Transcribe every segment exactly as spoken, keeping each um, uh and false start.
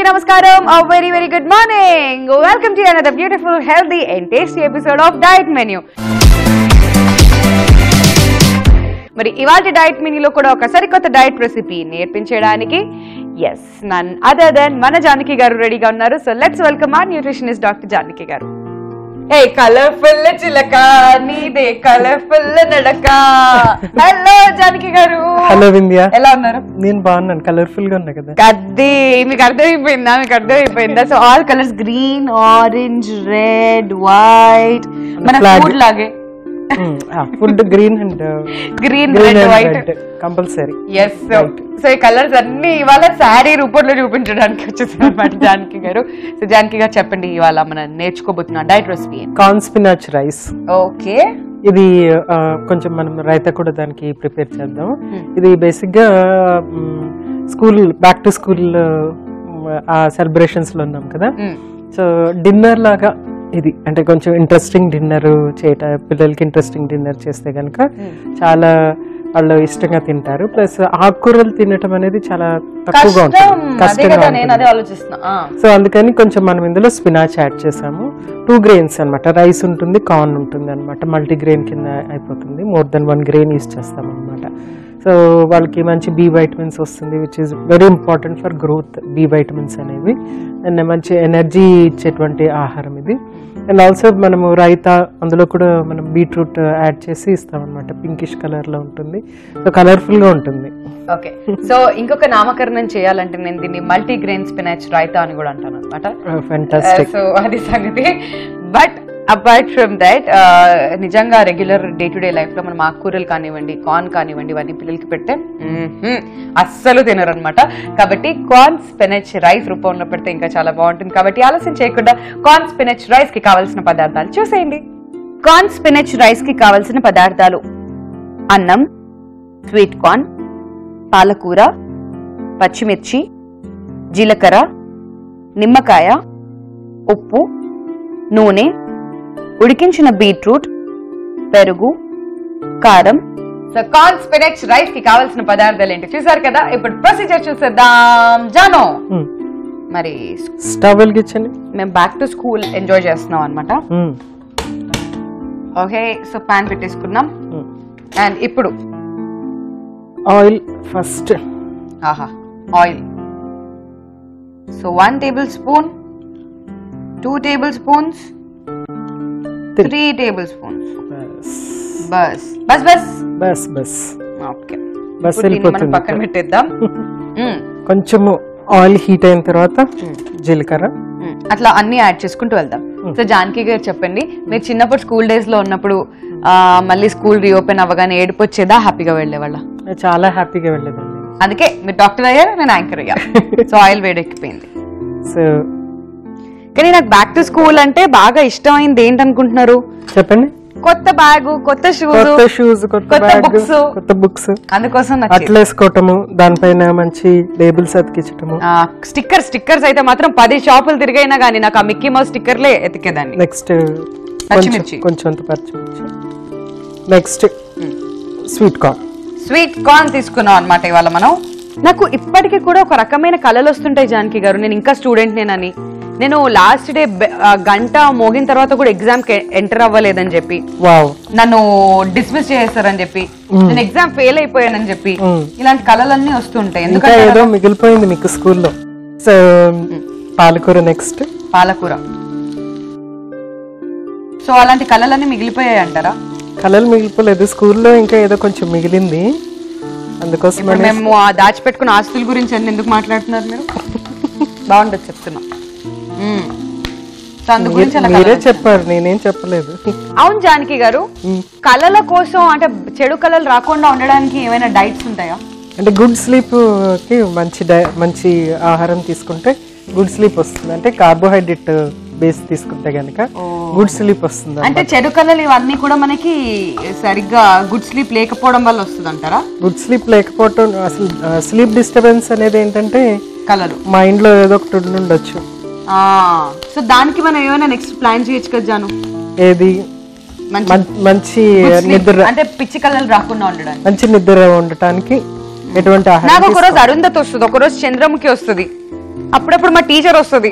Andariki Namaskaram, a very very good morning. Welcome to another beautiful, healthy and tasty episode of Diet Menu. మరి ఇవాల్టి diet మెనూలో కూడా ఒక సరికొత్త diet recipe నేర్పించడానికి yes none other than మన జానకి గారు రెడీగా ఉన్నారు. So let's welcome our nutritionist Doctor Janaki garu. Hey colorful chilaka neede colorful nadaka. Hello Janaki garu. Hello Vindhya. Ela unnaru? Nenu baannan colorful ga unna kada. Kaddi meeku ardhamayipoyinda meeku ardhamayipoyinda. So all colors green, orange, red, white. Mana food lage. mm, ah, food green and uh, green, green red, and white red, compulsory. Yes, so right. So ee colors anni ivala saree roopamlo chupinchadaniki vachesam anamata Janaki garu. So Janaki garu cheppandi ivala mana nerchukobothunna diet recipe enti? Corn spinach rice. Okay. ఇది కొంచెం మనం రైతా కూడా దానికి prepare చేద్దాం. ఇది basic గా school back to school ఆ celebrations లో ఉన్నాం కదా, సో డిన్నర్ లాగా ఇది అంటే కొంచెం ఇంట్రెస్టింగ్ డిన్నర్ చేయట పిల్లలకి ఇంట్రెస్టింగ్ డిన్నర్ చేస్తే కనుక చాలా వాళ్ళు ఇష్టంగా తింటారు. ప్లస్ ఆకుకూరలు తినటం అనేది చాలా తక్కువగా ఉంటుంది, కష్టంగా. సో అందుకని కొంచెం మనం ఇందులో స్పినాచ్ యాడ్ చేసాము. టూ గ్రెయిన్స్ అనమాట, రైస్ ఉంటుంది, కార్న్ ఉంటుంది అనమాట. మల్టీ గ్రెయిన్ కింద అయిపోతుంది, more than one grain use చేస్తాం అనమాట. సో వాళ్ళకి మంచి బి వైటమిన్స్ వస్తుంది, which is very important for growth. B vitamins అనేవి అండ్ మంచి ఎనర్జీ ఇచ్చేటువంటి ఆహారం ఇది. అండ్ ఆల్సో మనము రైతా అందులో కూడా మనం బీట్రూట్ యాడ్ చేసి ఇస్తాం అనమాట, పింకిష్ కలర్లో ఉంటుంది. సో కలర్ఫుల్గా ఉంటుంది. ఓకే, సో ఇంకొక నామకరణం చేయాలంటే నేను దీన్ని మల్టీ గ్రెయిన్ స్పినాచ్ రైతా అని కూడా అంటాను అనమాట. ఫెంటాస్టిక్. సో అది సంగతి. బట్ అపార్ట్ ఫ్రమ్ దాట్ నిజంగా రెగ్యులర్ డే టు డే లైఫ్లో మనం ఆకుకూరలు కానివ్వండి, కార్న్ కానివ్వండి, ఇవన్నీ పిల్లలకి పెడితే అస్సలు తినరు అనమాట. కాబట్టి కార్న్ స్పినచ్ రైస్ రూపంలో పెడితే ఇంకా చాలా బాగుంటుంది. కాబట్టి ఆలస్యం చేయకుండా కార్న్ స్పినచ్ రైస్కి కావాల్సిన పదార్థాలు చూసేయండి. కార్న్ స్పినచ్ రైస్కి కావాల్సిన పదార్థాలు: అన్నం, స్వీట్ కార్న్, పాలకూర, పచ్చిమిర్చి, జీలకర్ర, నిమ్మకాయ, ఉప్పు, నూనె, ఉడికించిన బీట్రూట్, పెరుగు, కారం. సో కార్న్ స్పినచ్ రైస్ కి కావాల్సిన పదార్థాలు ఏంటి చూసారు కదా, ఇప్పుడు ప్రొసీజర్ చూసేద్దాం. జానో మరి స్టవ్ వెలిగించండి. మేము బ్యాక్ టు స్కూల్ ఎంజాయ్ చేస్తున్నాం అనమాట. ఓకే, సో ప్యాన్ పెట్టేసుకున్నాం. అండ్ ఇప్పుడు ఆయిల్ ఫస్ట్. ఆహా, oil. So one tablespoon, two tablespoons, three tablespoons. Bas bas bas bas bas. Okay, bas వెళ్ళిపోతుంది. పక్కన పెట్టేద్దాం. కొంచెం ఆయిల్ హీట్ అయిన తర్వాత జీలకర్ర అట్లా అన్ని యాడ్ చేసుకుంటూ వెళ్దాం. సో జానకి గారు చెప్పండి, మీరు చిన్నప్పుడు స్కూల్ డేస్ లో ఉన్నప్పుడు మళ్ళీ స్కూల్ రీఓపెన్ అవ్వగానే ఏడుపు వచ్చేదా? హ్యాపీగా వెళ్ళేవాళ్ళ? చాలా హ్యాపీగా వెళ్ళేదండి, అందుకే మీరు డాక్టర్ అయ్యారు, నేను యాంకర్ అయ్యా. So oil వేడెక్కిపోయింది. సో కానీ నాకు బ్యాక్ టు స్కూల్ అంటే బాగా ఇష్టమైంది ఏంటనుకుంటున్నారు చెప్పండి? కొత్త బ్యాగు, కొత్త షూస్, కొత్త బుక్స్, కొత్త బుక్స్ అందుకోసం అట్లేసుకోవటము, దానిపైన మంచి లేబుల్స్ అతికించటము. స్టిక్కర్ స్టిక్కర్స్ అయితే మాత్రం పది షాపులు తిరిగైనా కానీ నాకు ఆ మిక్కీ మౌస్ స్టిక్కర్లే ఎతికేదాన్ని. నెక్స్ట్ పచ్చిమిర్చి, కొంచెం పచ్చిమిర్చి. Next sweet corn. Sweet corn తీసుకున్నాం అనమాట ఇవాళ మనం. నాకు ఇప్పటికీ కూడా ఒక రకమైన కళలు వస్తుంటాయి జానకి గారు, నేను ఇంకా స్టూడెంట్ నేనని. నేను లాస్ట్ డే గంట మోగిన తర్వాత కూడా ఎగ్జామ్ కి ఎంటర్ అవ్వలేదని చెప్పి, నన్ను డిస్మిస్ చేసేసారని చెప్పి, నేను ఎగ్జామ్ ఫెయిల్ అయిపోయానని చెప్పి, ఇలాంటి కళలన్నీ వస్తుంటాయి. ఎందుకంటే ఏదో మిగిలిపోయింది మీకు స్కూల్లో. సో పాలకూర. నెక్స్ట్ పాలకూర. సో అలాంటి కళలన్నీ మిగిలిపోయాయి అంటారా? కళలు మిగిలిపోలేదు, స్కూల్లో ఇంకా ఏదో కొంచెం మిగిలింది, అందుకోసం. మేము దాచిపెట్టుకున్న ఆస్తుల గురించి అన్ని ఎందుకు మాట్లాడుతున్నారు మీరు? బాగుండదు చెప్తున్నా. చెప్పారు, నేనేం చెప్పలేదు. అవును జానకి గారు, కళల కోసం అంటే చెడు కళలు రాకుండా ఉండడానికి ఏమైనా డైట్స్ ఉంటాయా? అంటే గుడ్ స్లీప్ కి మంచి మంచి ఆహారం తీసుకుంటే గుడ్ స్లీప్ వస్తుంది. అంటే కార్బోహైడ్రేట్ బేస్ తీసుకుంటే కనుక గుడ్ స్లీప్ వస్తుంది. అంటే చెడు కళలు ఇవన్నీ కూడా మనకి సరిగ్గా గుడ్ స్లీప్ లేకపోవడం వల్ల వస్తుంది అంటారా? గుడ్ స్లీప్ లేకపోవడం, అసలు స్లీప్ డిస్టర్బెన్స్ అనేది ఏంటంటే కళలు మైండ్ లో ఏదో ఒకటి ఉండొచ్చు. సో దానికి మనం ఏమైనా నెక్స్ట్ ప్లాన్ చేయొచ్చు కదా జాను? ఏది? మంచి నిద్ర, అంటే పిచ్చి కలలు రాకుండా ఉండడానికి, మంచి నిద్ర ఉండటానికి ఎటువంటి ఆహారం. నాకు ఒకరోజు అరుంధతి వస్తుంది, ఒకరోజు చంద్రముఖి వస్తుంది, అప్పుడప్పుడు మా టీచర్ వస్తుంది,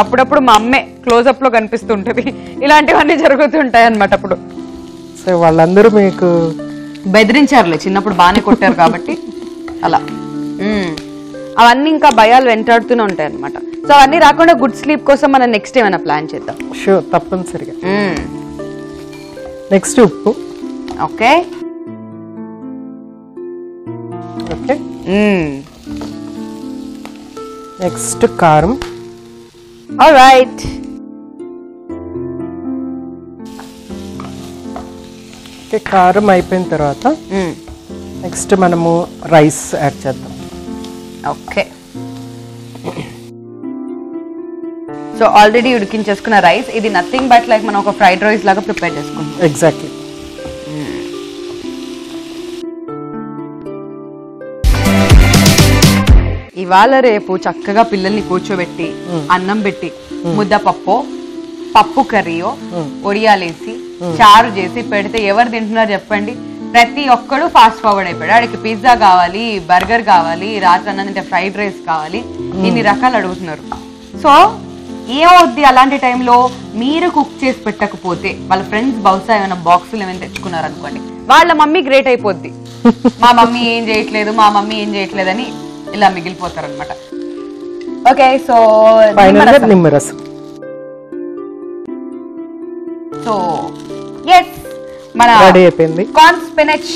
అప్పుడప్పుడు మా అమ్మే క్లోజ్అప్ లో కనిపిస్తుంటది, ఇలాంటివన్నీ జరుగుతుంటాయి అన్నమాట. అప్పుడు సో వాళ్ళందరూ మీకు బెదిరించారులే, చిన్నప్పుడు బాగానే కొట్టారు కాబట్టి అలా అవన్నీ ఇంకా భయాలు వెంటాడుతూనే ఉంటాయి అన్నమాట. సో అవన్నీ రాకుండా గుడ్ స్లీప్ కోసం మనం నెక్స్ట్ ఏమైనా ప్లాన్ చేద్దాం. షూర్, తప్పనిసరిగా. నెక్స్ట్ ఉప్పు. Okay okay. నెక్స్ట్ కారం. ఆల్రైట్. ఓకే, కారం అయిపోయిన తర్వాత నెక్స్ట్ మనము రైస్ యాడ్ చేద్దాం. ఓకే, సో ఆల్రెడీ ఉడికించేసుకున్న రైస్, ఇది నథింగ్ బట్ లైక్ మనం ఒక ఫ్రైడ్ రైస్ లాగా ప్రిపేర్ చేసుకుంటాం. ఎగ్జాక్ట్లీ. ఇవాళ రేపు చక్కగా పిల్లల్ని కూర్చోబెట్టి అన్నం పెట్టి ముద్దపప్పు, పప్పు కర్రీయో, ఒడియాలేసి చారు చేసి పెడితే ఎవరు తింటున్నారు చెప్పండి? ప్రతి ఒక్కడు ఫాస్ట్ ఫార్వర్డ్ అయిపోయాడు. వాడికి పిజ్జా కావాలి, బర్గర్ కావాలి, రాత్రి అన్నంటే ఫ్రైడ్ రైస్ కావాలి, ఇన్ని రకాలు అడుగుతున్నారు. సో ఏమవుద్ది అలాంటి టైంలో? మీరు కుక్ చేసి పెట్టకపోతే వాళ్ళ ఫ్రెండ్స్ బహుశా ఏమైనా బాక్సులు ఏమైనా తెచ్చుకున్నారు అనుకోండి, వాళ్ళ మమ్మీ గ్రేట్ అయిపోద్ది, మా మమ్మీ ఏం చేయట్లేదు, మా మమ్మీ ఏం చేయట్లేదు అని ఇలా మిగిలిపోతారు అనమాట. ఓకే, సో నిమ్మరసం. సో ఎస్, మన కార్న్ స్పినచ్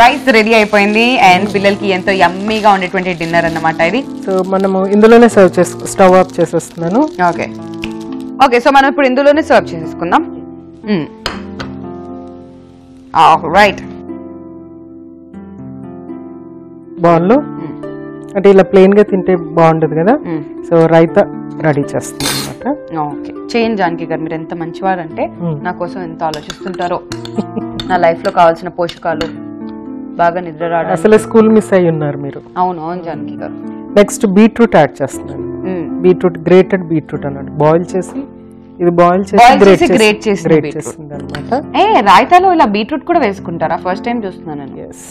రైస్ రెడీ అయిపోయింది అండ్ పిల్లలకి ఎంతో యమ్మీగా ఉండేటువంటి డిన్నర్ అన్నమాట ఇది. సో మనము ఇందులోనే సర్వ్ చేసు స్టవ్ ఆఫ్ చేసేస్తున్నాను. ఓకే ఓకే, సో మనం ఇప్పుడు ఇందులోనే సర్వ్ చేసేసుకుందాం. రైట్, బౌల్లో. అంటే ఇలా ప్లెయిన్ గా తింటే బాగుండదు కదా, సో రైతా రెడీ చేస్తున్నాం అన్నమాట. ఓకే, చేంజ్ జానకి గారు, మీరు ఎంత మంచివారు అంటే నా కోసం ఎంత ఆలోచిస్తుంటారో. నా లైఫ్ లో కావాల్సిన పోషకాలు, బాగా నిద్ర రావడం, అసలు స్కూల్ మిస్ అయ్యి ఉన్నారు మీరు. అవును అవును జానకి గారు. నెక్స్ట్ బీట్రూట్ యాడ్ చేస్తున్నాను. బీట్రూట్ గ్రేటెడ్ బీట్రూట్ అన్నమాట, బాయిల్ చేసి. ఇది బాయిల్ చేసి గ్రేట్ చేసి గ్రేట్ చేస్తుంది అన్నమాట. ఏ రాయితాలో ఇలా బీట్రూట్ కూడా వేసుకుంటారా? ఫస్ట్ టైం చూస్తున్నాను నేను. ఎస్.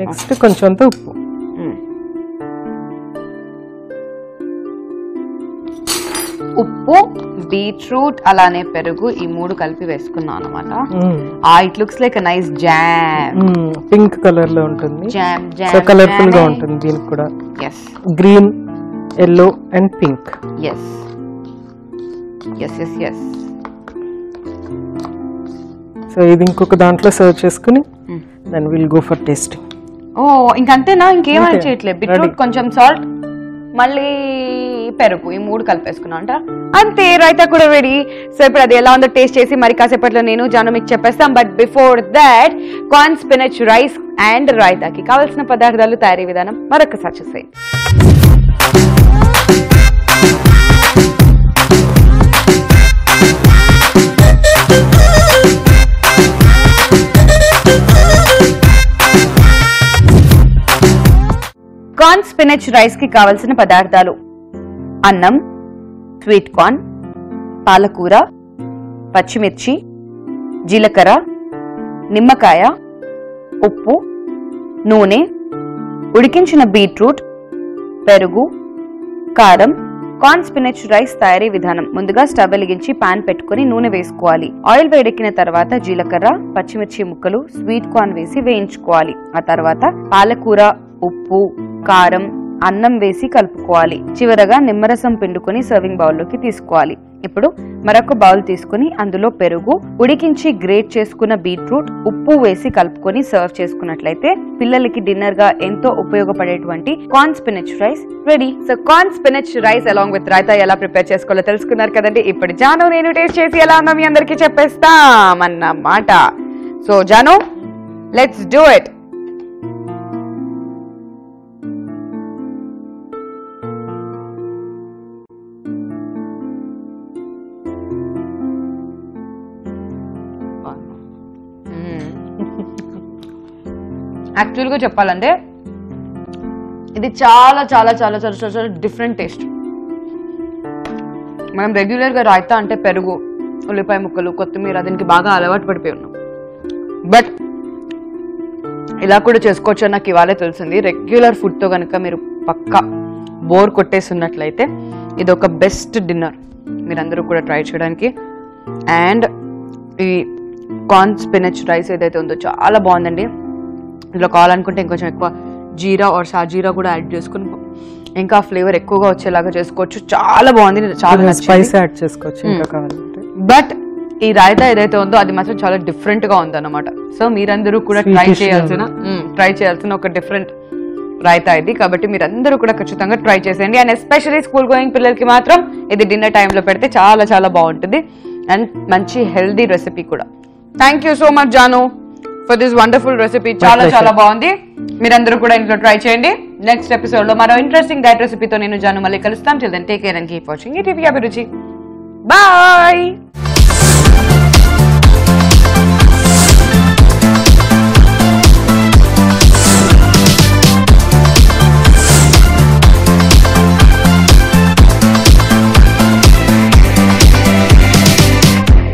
నెక్స్ట్ కొంచెం అంత ఉప్పు. ఉప్పు, బీట్రూట్, అలానే పెరుగు, ఈ మూడు కలిపి వేసుకున్నాం అన్నమాట. It looks like a nice jam. Pink colour లో ఉంటుంది, సో కలర్ఫుల్ గా ఉంటుంది. దీనికి కూడా green, yellow and pink. Yes. Yes, yes, yes. So ఇది ఇంకొక దాంట్లో సర్వ్ చేసుకుని then will go for tasting. ఓ ఇంకంతేనా, ఇంకేం చేయట్లేదు? బీట్రూట్, కొంచెం సాల్ట్, మళ్ళీ పెరుగు, ఈ మూడు కలిపేసుకున్నాం అంట. అంతే, రైతా కూడా రెడీ. సో ఇప్పుడు అది ఎలా ఉందో టేస్ట్ చేసి మరి కాసేపట్లో నేను జాను మీకు చెప్పేస్తాం. But before that, corn spinach rice and రైతాకి కావాల్సిన పదార్థాలు తయారీ విధానం మరొకసారి చూసేయండి. కార్న్ స్పినచ్ రైస్ కి కావలసిన పదార్థాలు: అన్నం, స్వీట్ కార్న్, పాలకూర, పచ్చిమిర్చి, జీలకర్ర, నిమ్మకాయ, ఉప్పు, నూనె, ఉడికించిన బీట్రూట్, పెరుగు, కారం. కార్న్ స్పినచ్ రైస్ తయారీ విధానం: ముందుగా స్టవ్ వెలిగించి పాన్ పెట్టుకుని నూనె వేసుకోవాలి. ఆయిల్ వేడెక్కిన తర్వాత జీలకర్ర, పచ్చిమిర్చి ముక్కలు, స్వీట్ కార్న్ వేసి వేయించుకోవాలి. ఆ తర్వాత పాలకూర, ఉప్పు, కారం, అన్నం వేసి కలుపుకోవాలి. చివరగా నిమ్మరసం పిండుకొని సర్వింగ్ బౌల్లోకి తీసుకోవాలి. ఇప్పుడు మరొక బౌల్ తీసుకుని అందులో పెరుగు, ఉడికించి గ్రేట్ చేసుకున్న బీట్రూట్, ఉప్పు వేసి కలుపుకొని సర్వ్ చేసుకున్నట్లయితే పిల్లలకి డిన్నర్ గా ఎంతో ఉపయోగపడేటువంటి corn spinach rice ready. So corn spinach rice along with raita ఎలా ప్రిపేర్ చేసుకోవాలో తెలుసుకున్నారు కదండి. ఇప్పుడు జాను నేను టేస్ట్ చేసి ఎలా ఉందో మీ అందరికీ చెప్పేస్తామన్నమాట. So Janu, let's do it. యాక్చువల్గా చెప్పాలంటే ఇది చాలా చాలా చాలా చాలా చాలా చాలా డిఫరెంట్ టేస్ట్. మనం రెగ్యులర్గా రాయితా అంటే పెరుగు, ఉల్లిపాయ ముక్కలు, కొత్తిమీర, దీనికి బాగా అలవాటు పడిపోయి ఉన్నాం. బట్ ఇలా కూడా చేసుకోవచ్చు అని నాకు ఇవాళే తెలిసింది. రెగ్యులర్ ఫుడ్తో కనుక మీరు పక్కా బోర్ కొట్టేస్తున్నట్లయితే ఇది ఒక బెస్ట్ డిన్నర్, మీరందరూ కూడా ట్రై చేయడానికి. అండ్ ఈ కార్న్ స్పినచ్ రైస్ ఏదైతే ఉందో చాలా బాగుందండి. ఇందులో కావాలనుకుంటే ఇంకొంచెం ఎక్కువ జీరా ఆర్ సాజీరా కూడా యాడ్ చేసుకుని ఇంకా ఫ్లేవర్ ఎక్కువగా వచ్చేలాగా చేసుకోవచ్చు. చాలా బాగుంది, చాలా స్పైస్ యాడ్ చేసుకోవచ్చు ఇంకా కావాలంటే. బట్ ఈ రాయితా ఏదైతే ఉందో అది మాత్రం చాలా డిఫరెంట్ గా ఉందన్నమాట. సో మీరందరూ కూడా ట్రై చేయాల్సిన ట్రై చేయాల్సిన ఒక డిఫరెంట్ రాయితా ఇది. కాబట్టి మీరందరూ కూడా ఖచ్చితంగా ట్రై చేసేయండి. అండ్ ఎస్పెషలీ స్కూల్ గోయింగ్ పిల్లలకి మాత్రం ఇది డిన్నర్ టైంలో పెడితే చాలా చాలా బాగుంటుంది అండ్ మంచి హెల్దీ రెసిపీ కూడా. Thank you so much Janu for this wonderful recipe, చాలా చాలా బాగుంది. మీరందరూ కూడా ఇంట్లో ట్రై చేయండి. నెక్స్ట్ ఎపిసోడ్ లో మరో ఇంట్రెస్టింగ్ డైట్ రెసిపీతో నేను జాను మళ్ళీ కలుస్తాను. Till then take care and keep watching ETV Abhiruchi. Bye.